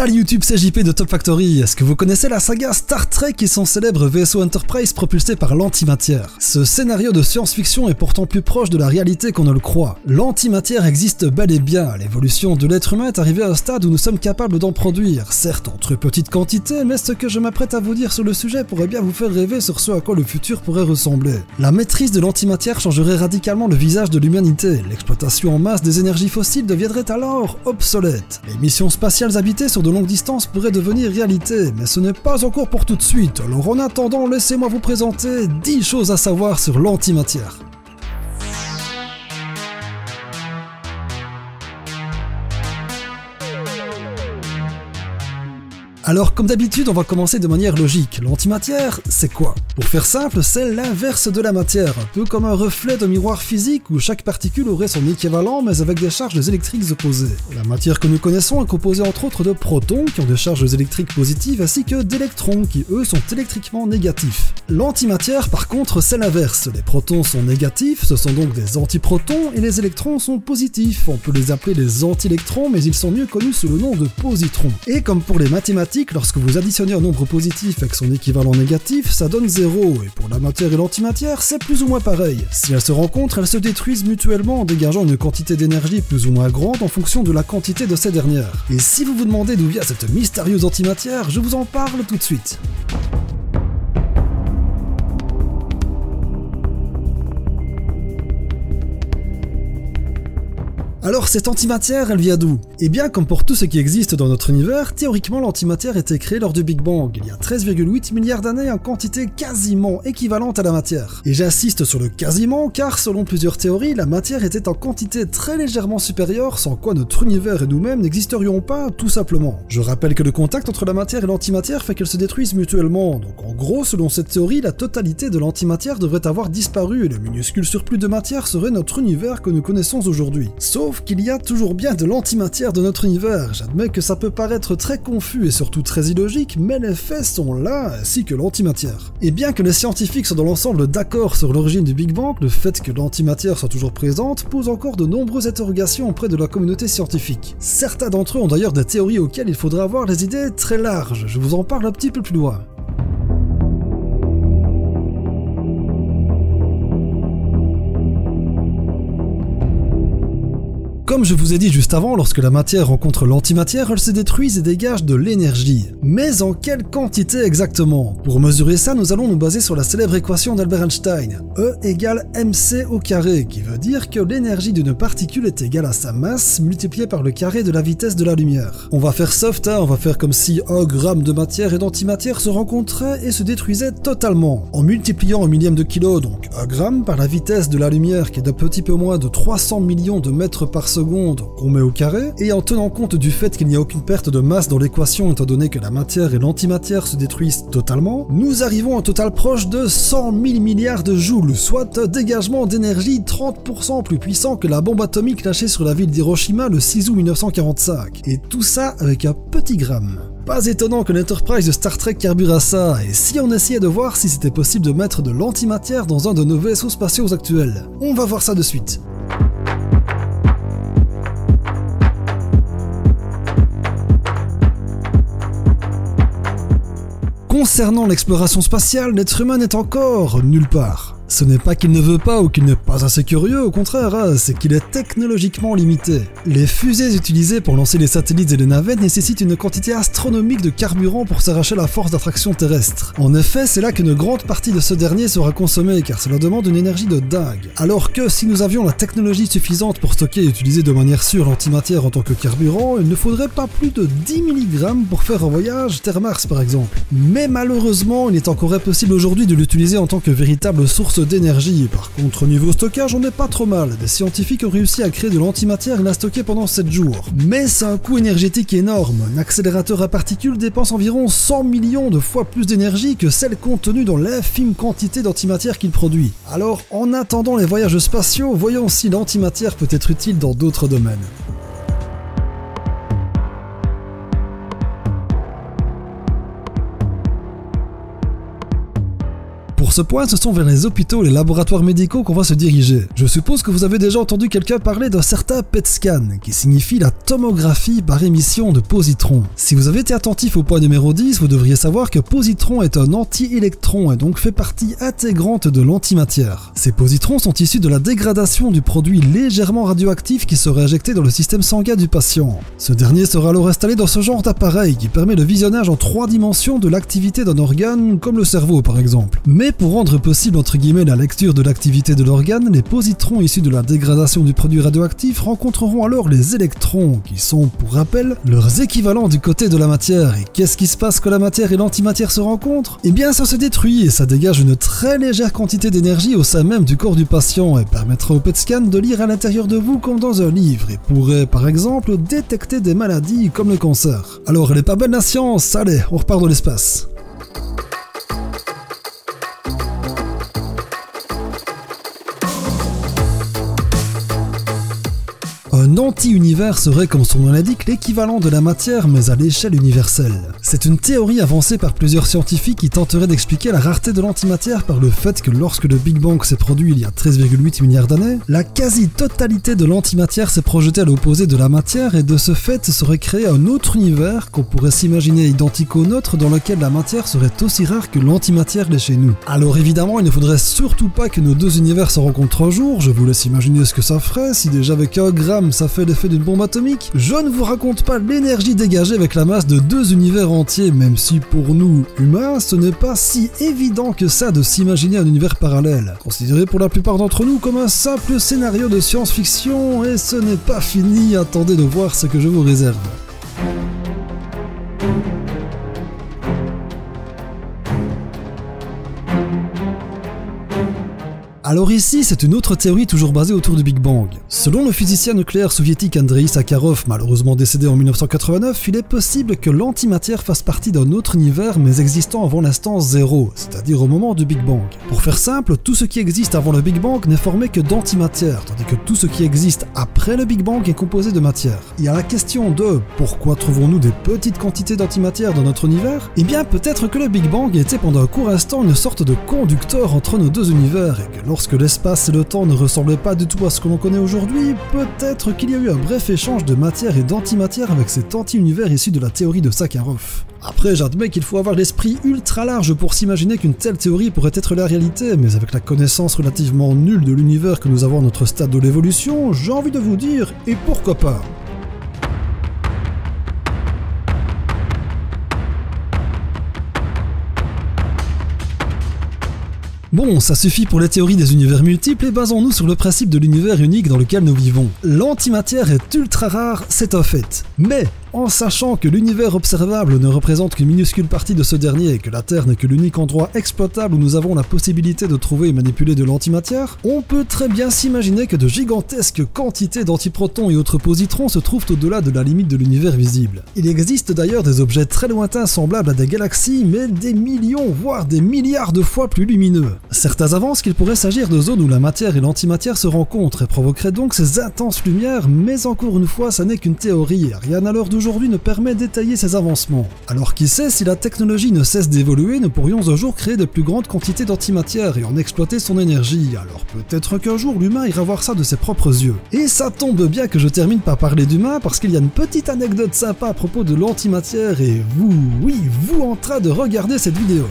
Salut YouTube, c'est CJP de Top Factory. Est-ce que vous connaissez la saga Star Trek et son célèbre vaisseau Enterprise propulsé par l'antimatière? Ce scénario de science-fiction est pourtant plus proche de la réalité qu'on ne le croit. L'antimatière existe bel et bien. L'évolution de l'être humain est arrivée à un stade où nous sommes capables d'en produire, certes en très petite quantité, mais ce que je m'apprête à vous dire sur le sujet pourrait bien vous faire rêver sur ce à quoi le futur pourrait ressembler. La maîtrise de l'antimatière changerait radicalement le visage de l'humanité. L'exploitation en masse des énergies fossiles deviendrait alors obsolète. Les missions spatiales habitées sur de longues distances pourraient devenir réalité, mais ce n'est pas encore pour tout de suite. Alors en attendant, laissez-moi vous présenter 10 choses à savoir sur l'antimatière. Alors comme d'habitude, on va commencer de manière logique. L'antimatière, c'est quoi? Pour faire simple, c'est l'inverse de la matière, un peu comme un reflet de miroir physique où chaque particule aurait son équivalent mais avec des charges électriques opposées. La matière que nous connaissons est composée entre autres de protons qui ont des charges électriques positives ainsi que d'électrons qui eux sont électriquement négatifs. L'antimatière par contre, c'est l'inverse. Les protons sont négatifs, ce sont donc des antiprotons, et les électrons sont positifs. On peut les appeler les anti-électrons mais ils sont mieux connus sous le nom de positrons. Et comme pour les mathématiques, lorsque vous additionnez un nombre positif avec son équivalent négatif, ça donne 0, et pour la matière et l'antimatière, c'est plus ou moins pareil. Si elles se rencontrent, elles se détruisent mutuellement en dégageant une quantité d'énergie plus ou moins grande en fonction de la quantité de ces dernières. Et si vous vous demandez d'où vient cette mystérieuse antimatière, je vous en parle tout de suite. Alors cette antimatière, elle vient d'où? Eh bien, comme pour tout ce qui existe dans notre univers, théoriquement l'antimatière était créée lors du Big Bang, il y a 13,8 milliards d'années en quantité quasiment équivalente à la matière. Et j'insiste sur le quasiment car selon plusieurs théories, la matière était en quantité très légèrement supérieure sans quoi notre univers et nous-mêmes n'existerions pas tout simplement. Je rappelle que le contact entre la matière et l'antimatière fait qu'elles se détruisent mutuellement, donc en gros selon cette théorie, la totalité de l'antimatière devrait avoir disparu et le minuscule surplus de matière serait notre univers que nous connaissons aujourd'hui. Sauf qu'il y a toujours bien de l'antimatière de notre univers. J'admets que ça peut paraître très confus et surtout très illogique, mais les faits sont là, ainsi que l'antimatière. Et bien que les scientifiques soient dans l'ensemble d'accord sur l'origine du Big Bang, le fait que l'antimatière soit toujours présente pose encore de nombreuses interrogations auprès de la communauté scientifique. Certains d'entre eux ont d'ailleurs des théories auxquelles il faudra avoir les idées très larges, je vous en parle un petit peu plus loin. Comme je vous ai dit juste avant, lorsque la matière rencontre l'antimatière, elle se détruit et dégage de l'énergie. Mais en quelle quantité exactement? Pour mesurer ça, nous allons nous baser sur la célèbre équation d'Albert Einstein, E = mc², qui veut dire que l'énergie d'une particule est égale à sa masse multipliée par le carré de la vitesse de la lumière. On va faire soft, hein, on va faire comme si 1 gramme de matière et d'antimatière se rencontraient et se détruisaient totalement. En multipliant un millième de kilo, donc 1 gramme, par la vitesse de la lumière qui est d'un petit peu moins de 300 millions de mètres par seconde, qu'on met au carré, et en tenant compte du fait qu'il n'y a aucune perte de masse dans l'équation étant donné que la matière et l'antimatière se détruisent totalement, nous arrivons à un total proche de 100 000 milliards de joules, soit un dégagement d'énergie 30% plus puissant que la bombe atomique lâchée sur la ville d'Hiroshima le 6 août 1945, et tout ça avec un petit gramme. Pas étonnant que l'Enterprise de Star Trek carbure à ça, et si on essayait de voir si c'était possible de mettre de l'antimatière dans un de nos vaisseaux spatiaux actuels? On va voir ça de suite. Concernant l'exploration spatiale, l'être humain n'est encore nulle part. Ce n'est pas qu'il ne veut pas ou qu'il n'est pas assez curieux, au contraire, c'est qu'il est technologiquement limité. Les fusées utilisées pour lancer les satellites et les navettes nécessitent une quantité astronomique de carburant pour s'arracher la force d'attraction terrestre. En effet, c'est là qu'une grande partie de ce dernier sera consommée, car cela demande une énergie de dingue. Alors que si nous avions la technologie suffisante pour stocker et utiliser de manière sûre l'antimatière en tant que carburant, il ne faudrait pas plus de 10 mg pour faire un voyage Terre-Mars par exemple. Mais malheureusement, il est encore impossible aujourd'hui de l'utiliser en tant que véritable source d'énergie. Par contre, au niveau stockage, on n'est pas trop mal. Des scientifiques ont réussi à créer de l'antimatière et la stocker pendant 7 jours. Mais c'est un coût énergétique énorme. Un accélérateur à particules dépense environ 100 millions de fois plus d'énergie que celle contenue dans l'infime quantité d'antimatière qu'il produit. Alors, en attendant les voyages spatiaux, voyons si l'antimatière peut être utile dans d'autres domaines. Pour Pour ce point, ce sont vers les hôpitaux et les laboratoires médicaux qu'on va se diriger. Je suppose que vous avez déjà entendu quelqu'un parler d'un certain PET scan, qui signifie la tomographie par émission de positrons. Si vous avez été attentif au point numéro 10, vous devriez savoir que positron est un anti-électron et donc fait partie intégrante de l'antimatière. Ces positrons sont issus de la dégradation du produit légèrement radioactif qui serait injecté dans le système sanguin du patient. Ce dernier sera alors installé dans ce genre d'appareil qui permet le visionnage en 3 dimensions de l'activité d'un organe, comme le cerveau par exemple. Mais pour rendre possible entre guillemets la lecture de l'activité de l'organe, les positrons issus de la dégradation du produit radioactif rencontreront alors les électrons, qui sont, pour rappel, leurs équivalents du côté de la matière. Et qu'est-ce qui se passe quand la matière et l'antimatière se rencontrent? Eh bien ça se détruit et ça dégage une très légère quantité d'énergie au sein même du corps du patient et permettra au PET scan de lire à l'intérieur de vous comme dans un livre et pourrait par exemple détecter des maladies comme le cancer. Alors elle est pas belle la science, allez on repart dans l'espace. Un anti-univers serait, comme son nom l'indique, l'équivalent de la matière mais à l'échelle universelle. C'est une théorie avancée par plusieurs scientifiques qui tenteraient d'expliquer la rareté de l'antimatière par le fait que lorsque le Big Bang s'est produit il y a 13,8 milliards d'années, la quasi-totalité de l'antimatière s'est projetée à l'opposé de la matière et de ce fait serait créé un autre univers qu'on pourrait s'imaginer identique au nôtre dans lequel la matière serait aussi rare que l'antimatière l'est chez nous. Alors évidemment, il ne faudrait surtout pas que nos deux univers se rencontrent un jour, je vous laisse imaginer ce que ça ferait si déjà avec un gramme ça fait l'effet d'une bombe atomique. Je ne vous raconte pas l'énergie dégagée avec la masse de 2 univers entiers, même si pour nous, humains, ce n'est pas si évident que ça de s'imaginer un univers parallèle, considéré pour la plupart d'entre nous comme un simple scénario de science-fiction, et ce n'est pas fini, attendez de voir ce que je vous réserve. Alors ici, c'est une autre théorie toujours basée autour du Big Bang. Selon le physicien nucléaire soviétique Andrei Sakharov, malheureusement décédé en 1989, il est possible que l'antimatière fasse partie d'un autre univers mais existant avant l'instant 0, c'est-à-dire au moment du Big Bang. Pour faire simple, tout ce qui existe avant le Big Bang n'est formé que d'antimatière, tandis que tout ce qui existe après le Big Bang est composé de matière. Et à la question de « Pourquoi trouvons-nous des petites quantités d'antimatière dans notre univers ?» Eh bien peut-être que le Big Bang était pendant un court instant une sorte de conducteur entre nos deux univers, et que lorsque l'espace et le temps ne ressemblaient pas du tout à ce que l'on connaît aujourd'hui, peut-être qu'il y a eu un bref échange de matière et d'antimatière avec cet anti-univers issu de la théorie de Sakharov. Après, j'admets qu'il faut avoir l'esprit ultra large pour s'imaginer qu'une telle théorie pourrait être la réalité, mais avec la connaissance relativement nulle de l'univers que nous avons à notre stade de l'évolution, j'ai envie de vous dire, et pourquoi pas ? Bon, ça suffit pour les théories des univers multiples et basons-nous sur le principe de l'univers unique dans lequel nous vivons. L'antimatière est ultra rare, c'est un fait. Mais en sachant que l'univers observable ne représente qu'une minuscule partie de ce dernier et que la Terre n'est que l'unique endroit exploitable où nous avons la possibilité de trouver et manipuler de l'antimatière, on peut très bien s'imaginer que de gigantesques quantités d'antiprotons et autres positrons se trouvent au-delà de la limite de l'univers visible. Il existe d'ailleurs des objets très lointains semblables à des galaxies, mais des millions voire des milliards de fois plus lumineux. Certains avancent qu'il pourrait s'agir de zones où la matière et l'antimatière se rencontrent et provoqueraient donc ces intenses lumières, mais encore une fois ça n'est qu'une théorie, rien à l'heure de aujourd'hui ne permet d'étayer ces avancements. Alors qui sait, si la technologie ne cesse d'évoluer, nous pourrions un jour créer de plus grandes quantités d'antimatière et en exploiter son énergie, alors peut-être qu'un jour l'humain ira voir ça de ses propres yeux. Et ça tombe bien que je termine par parler d'humain parce qu'il y a une petite anecdote sympa à propos de l'antimatière et vous, oui, vous en train de regarder cette vidéo.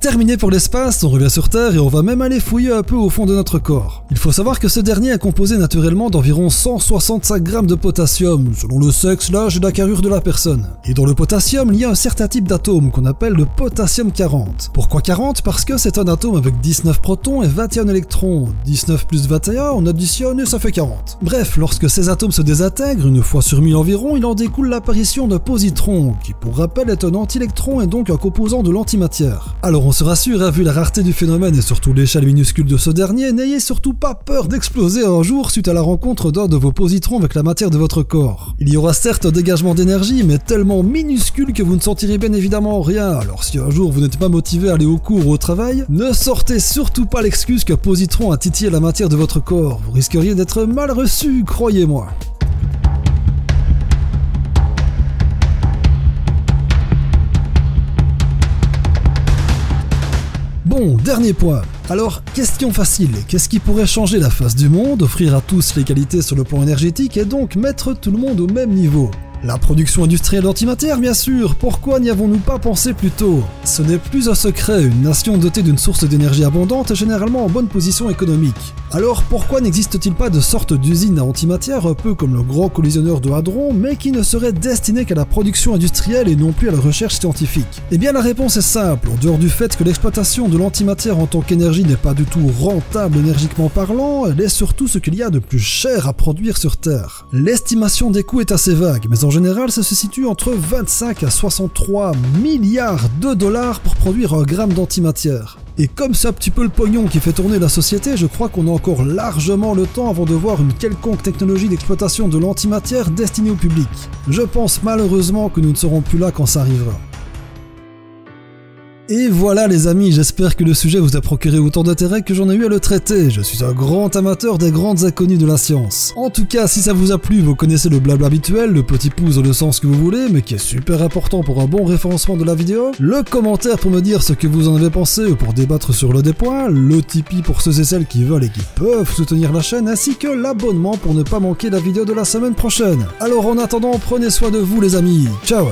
Terminé pour l'espace, on revient sur Terre et on va même aller fouiller un peu au fond de notre corps. Il faut savoir que ce dernier est composé naturellement d'environ 165 grammes de potassium, selon le sexe, l'âge et la carrure de la personne. Et dans le potassium, il y a un certain type d'atome qu'on appelle le potassium 40. Pourquoi 40 ? Parce que c'est un atome avec 19 protons et 21 électrons. 19 plus 21, on additionne et ça fait 40. Bref, lorsque ces atomes se désintègrent, une fois sur 1000 environ, il en découle l'apparition d'un positron, qui pour rappel est un anti-électron et donc un composant de l'antimatière. Alors on se rassure, vu la rareté du phénomène et surtout l'échelle minuscule de ce dernier, n'ayez surtout pas peur d'exploser un jour suite à la rencontre d'un de vos positrons avec la matière de votre corps. Il y aura certes un dégagement d'énergie, mais tellement minuscule que vous ne sentirez bien évidemment rien, alors si un jour vous n'êtes pas motivé à aller au cours ou au travail, ne sortez surtout pas l'excuse qu'un positron a titillé la matière de votre corps, vous risqueriez d'être mal reçu, croyez-moi. Bon, dernier point. Alors, question facile, qu'est-ce qui pourrait changer la face du monde, offrir à tous les qualités sur le plan énergétique et donc mettre tout le monde au même niveau ? La production industrielle d'antimatière, bien sûr, pourquoi n'y avons-nous pas pensé plus tôt? Ce n'est plus un secret, une nation dotée d'une source d'énergie abondante est généralement en bonne position économique. Alors pourquoi n'existe-t-il pas de sorte d'usine à antimatière, un peu comme le grand collisionneur de Hadron, mais qui ne serait destinée qu'à la production industrielle et non plus à la recherche scientifique? Eh bien la réponse est simple, en dehors du fait que l'exploitation de l'antimatière en tant qu'énergie n'est pas du tout rentable énergiquement parlant, elle est surtout ce qu'il y a de plus cher à produire sur Terre. L'estimation des coûts est assez vague, mais en général, ça se situe entre 25 à 63 milliards de dollars pour produire un gramme d'antimatière. Et comme c'est un petit peu le pognon qui fait tourner la société, je crois qu'on a encore largement le temps avant de voir une quelconque technologie d'exploitation de l'antimatière destinée au public. Je pense malheureusement que nous ne serons plus là quand ça arrivera. Et voilà les amis, j'espère que le sujet vous a procuré autant d'intérêt que j'en ai eu à le traiter, je suis un grand amateur des grandes inconnues de la science. En tout cas, si ça vous a plu, vous connaissez le blabla habituel, le petit pouce dans le sens que vous voulez, mais qui est super important pour un bon référencement de la vidéo, le commentaire pour me dire ce que vous en avez pensé ou pour débattre sur le des points, le Tipeee pour ceux et celles qui veulent et qui peuvent soutenir la chaîne, ainsi que l'abonnement pour ne pas manquer la vidéo de la semaine prochaine. Alors en attendant, prenez soin de vous les amis, ciao!